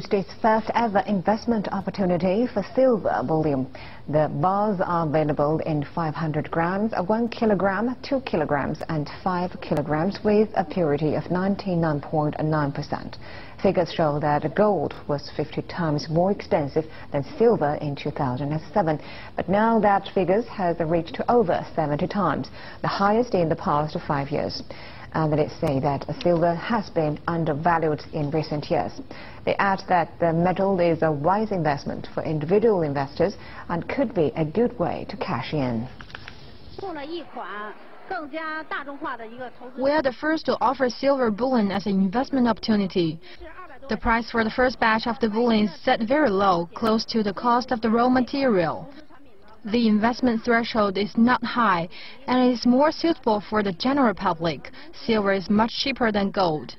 State's first ever investment opportunity for silver bullion. The bars are available in 500 grams, 1 kilogram, 2 kilograms, and 5 kilograms with a purity of 99.9%. Figures show that gold was 50 times more expensive than silver in 2007, but now that figure has reached over 70 times, the highest in the past 5 years. Analysts say that silver has been undervalued in recent years. They add that the metal is a wise investment for individual investors and could be a good way to cash in. We are the first to offer silver bullion as an investment opportunity. The price for the first batch of the bullion is set very low, close to the cost of the raw material. The investment threshold is not high, and it is more suitable for the general public. Silver is much cheaper than gold.